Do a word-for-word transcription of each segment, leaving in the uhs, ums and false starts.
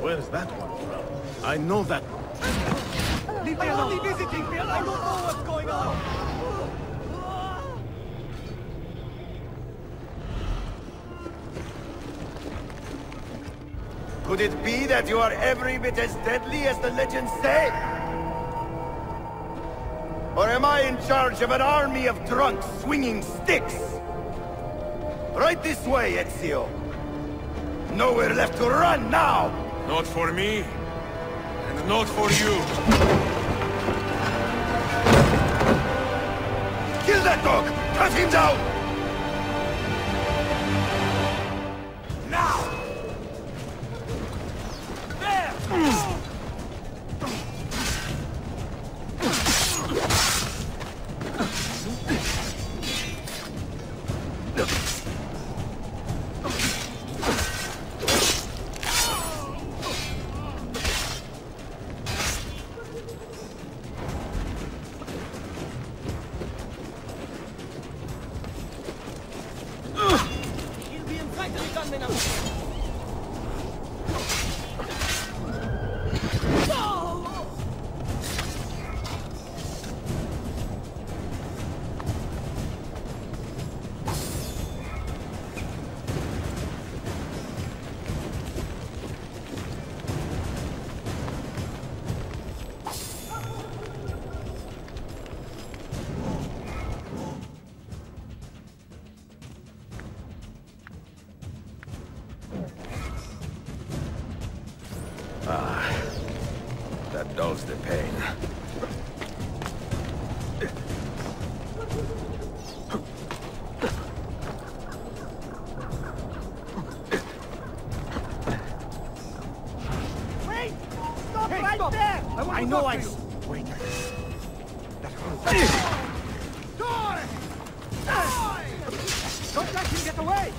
Where's that one from? I know that one. Leave me alone. I'm only visiting, Bill. I don't know what's going on. Could it be that you are every bit as deadly as the legends say? Or am I in charge of an army of drunks swinging sticks? Right this way, Ezio. Nowhere left to run now! Not for me, and not for you. Kill that dog! Cut him down! Now! There! pain. Wait! Stop hey, right stop. there! I, I know I... You. Wait, I... That hurts. Die! Die! Don't let him get away!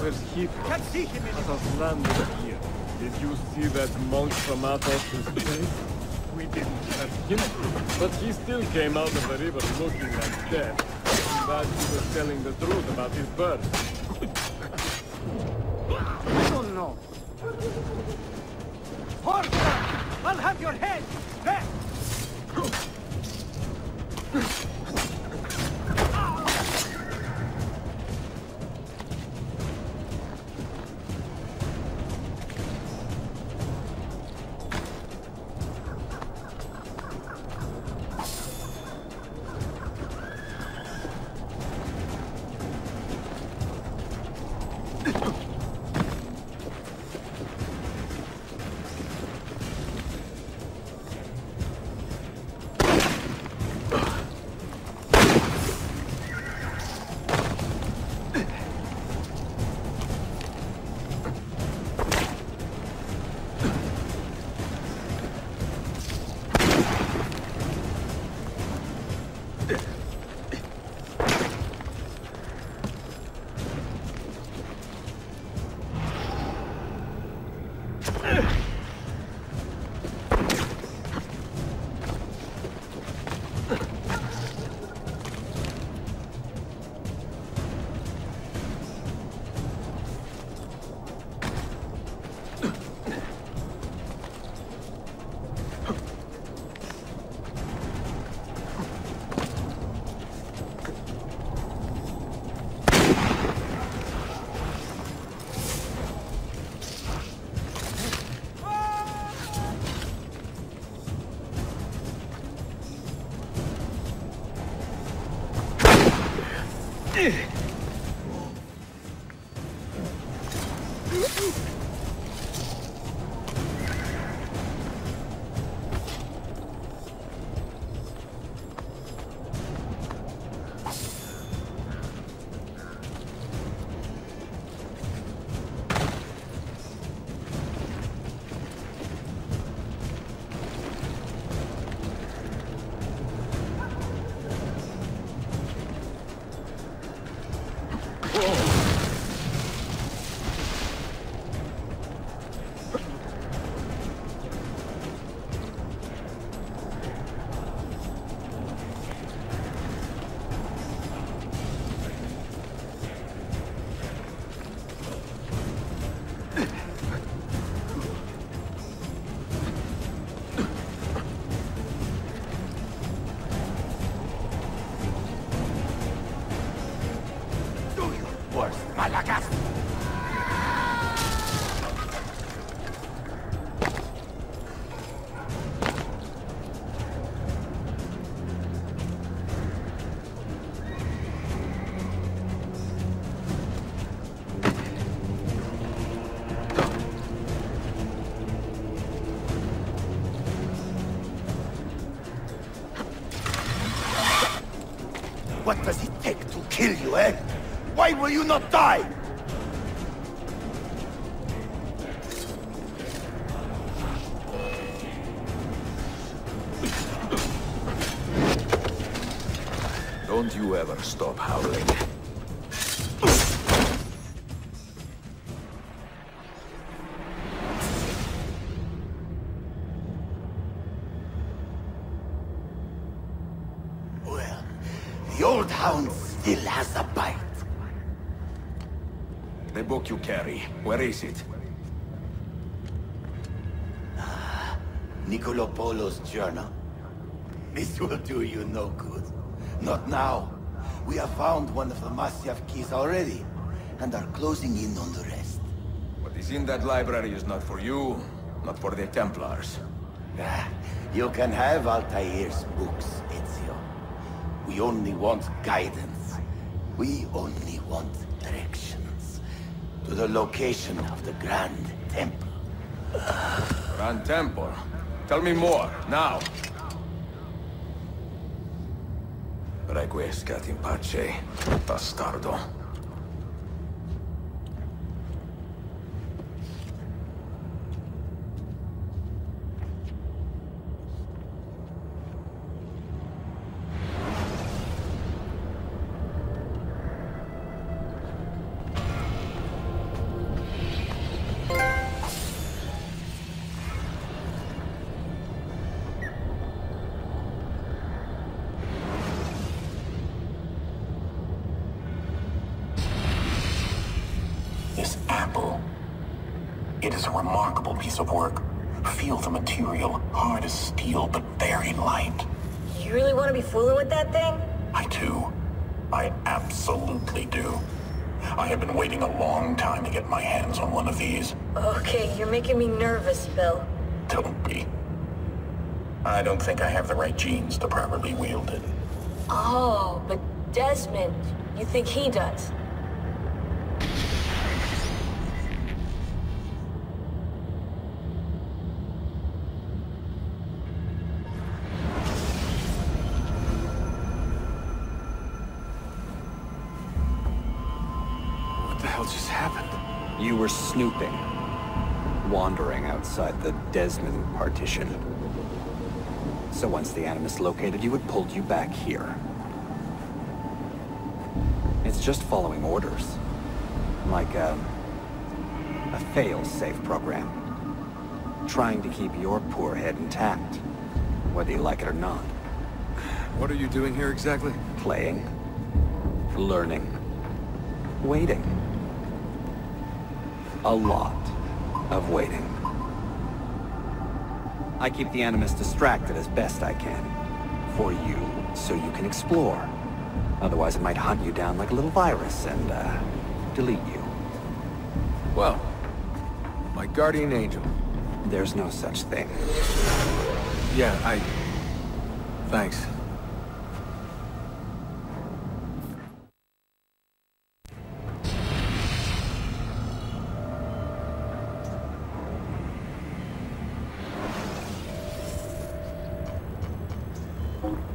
Where's he? Can't see him anymore. Athos landed here. Did you see that monk from Athos's place? We didn't have him, but he still came out of the river looking like death. But he was telling the truth about his birth. I don't know. Horse! I'll have your head! There! What does it take to kill you, eh? Why will you not die? Don't you ever stop howling. You carry. Where is it? Ah, Niccolo Polo's journal. This will do you no good. Not now. We have found one of the Masyaf keys already, and are closing in on the rest. What is in that library is not for you, not for the Templars. Ah, you can have Altair's books, Ezio. We only want guidance. We only want direction. To the location of the Grand Temple. Grand Temple. Tell me more, now. Requiescat in pace, bastardo. It is a remarkable piece of work. Feel the material, hard as steel, but very light. You really want to be fooling with that thing? I do. I absolutely do. I have been waiting a long time to get my hands on one of these. Okay, you're making me nervous, Bill. Don't be. I don't think I have the right genes to properly wield it. Oh, but Desmond, you think he does? You were snooping, wandering outside the Desmond partition. So once the Animus located you, it pulled you back here. It's just following orders. Like a... a fail-safe program. Trying to keep your poor head intact, whether you like it or not. What are you doing here exactly? Playing. Learning. Waiting. A lot of waiting. I keep the Animus distracted as best I can. For you, so you can explore. Otherwise it might hunt you down like a little virus and, uh, delete you. Well, my guardian angel. There's no such thing. Yeah, I... Thanks. Thank you.